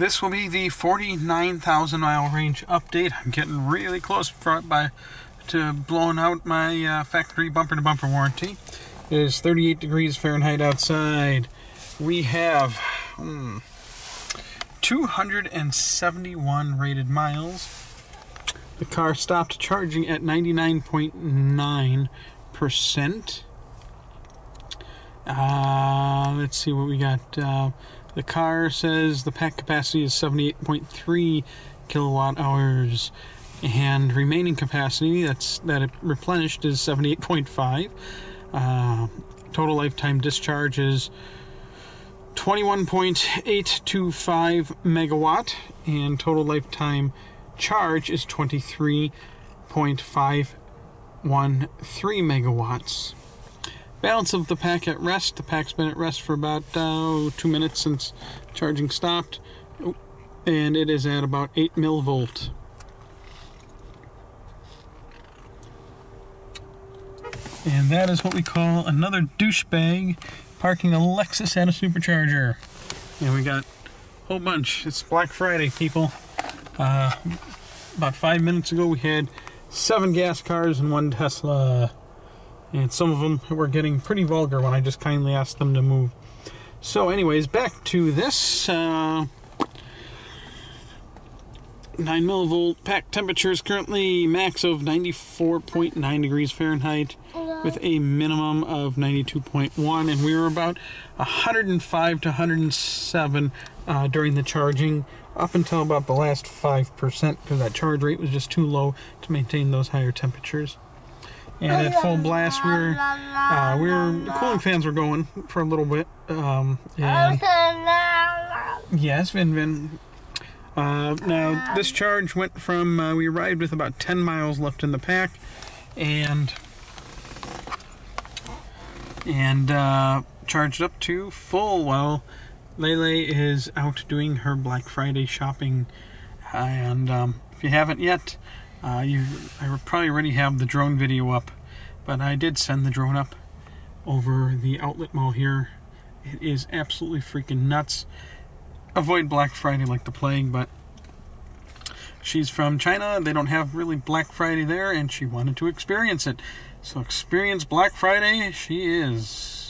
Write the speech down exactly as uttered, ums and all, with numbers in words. This will be the forty-nine thousand mile range update. I'm getting really close by to blowing out my uh, factory bumper-to-bumper warranty. It is thirty-eight degrees Fahrenheit outside. We have hmm, two hundred seventy-one rated miles. The car stopped charging at ninety-nine point nine percent. Uh, let's see what we got. Uh, the car says the pack capacity is seventy-eight point three kilowatt hours, and remaining capacity that's that it replenished is seventy-eight point five. Uh, total lifetime discharge is twenty-one point eight two five megawatt, and total lifetime charge is twenty-three point five one three megawatts. Balance of the pack at rest. The pack's been at rest for about uh, two minutes since charging stopped, and it is at about eight millivolt. And that is what we call another douchebag parking a Lexus at a supercharger. And we got a whole bunch. It's Black Friday, people. Uh, about five minutes ago, we had seven gas cars and one Tesla. And some of them were getting pretty vulgar when I just kindly asked them to move. So anyways, back to this. Uh, nine millivolt pack temperature is currently max of ninety-four point nine degrees Fahrenheit with a minimum of ninety-two point one. And we were about one hundred five to one hundred seven uh, during the charging up until about the last five percent, because that charge rate was just too low to maintain those higher temperatures. And at full blast, we were, uh, we were, the cooling fans were going for a little bit. Um, and yes, Vin Vin. Uh, now, this charge went from, uh, we arrived with about ten miles left in the pack. And, and uh, charged up to full while Lele is out doing her Black Friday shopping. And um, if you haven't yet, Uh, you, I probably already have the drone video up, but I did send the drone up over the outlet mall here. It is absolutely freaking nuts. Avoid Black Friday like the plague, but she's from China. They don't have really Black Friday there, and she wanted to experience it. So experience Black Friday, she is.